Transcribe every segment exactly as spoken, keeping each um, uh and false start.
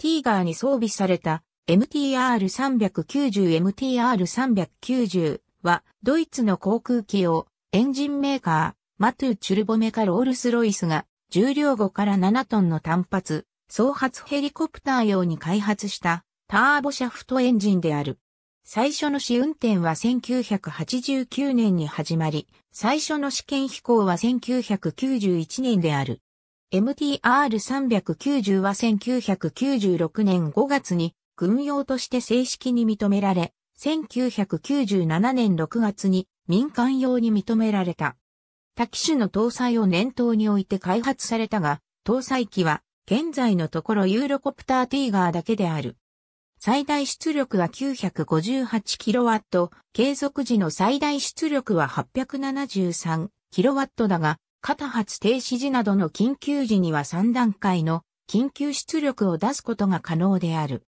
ティーガーに装備された エムティーアールさんきゅうまる エムティーアールさんきゅうまる はドイツの航空機用エンジンメーカーマトゥ・チュルボメカ・ロールス・ロイスが重量ごからななトンの単発総発ヘリコプター用に開発したターボシャフトエンジンである。最初の試運転はせんきゅうひゃくはちじゅうきゅうねんに始まり、最初の試験飛行はせんきゅうひゃくきゅうじゅういちねんである。エムティーアールさんきゅうまる はせんきゅうひゃくきゅうじゅうろくねんごがつに軍用として正式に認められ、せんきゅうひゃくきゅうじゅうななねんろくがつに民間用に認められた。多機種の搭載を念頭に置いて開発されたが、搭載機は現在のところユーロコプターティーガーだけである。最大出力は きゅうひゃくごじゅうはちキロワット、継続時の最大出力は はっぴゃくななじゅうさんキロワット だが、片発停止時などの緊急時にはさんだんかいの緊急出力を出すことが可能である。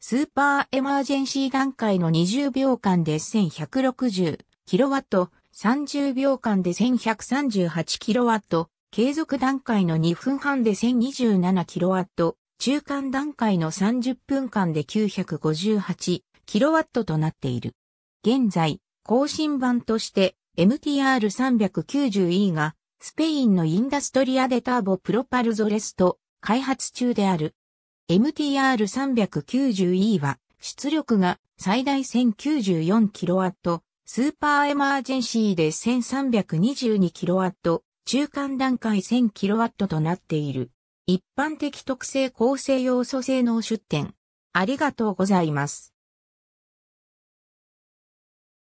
スーパーエマージェンシー段階のにじゅうびょうかんで せんひゃくろくじゅうキロワット、さんじゅうびょうかんで せんひゃくさんじゅうはちキロワット、継続段階のにふんはんで せんにじゅうななキロワット、中間段階のさんじゅっぷんかんで きゅうひゃくごじゅうはちキロワット となっている。現在、更新版として エムティーアールさんきゅうまるイー がスペインのインダストリアでターボプロパルゾレスト開発中である。エムティーアールさんきゅうまるイー は出力が最大 せんきゅうじゅうよんキロワット、スーパーエマージェンシーで せんさんびゃくにじゅうにキロワット、中間段階 せんキロワット となっている。一般的特性構成要素性能出展。ありがとうございます。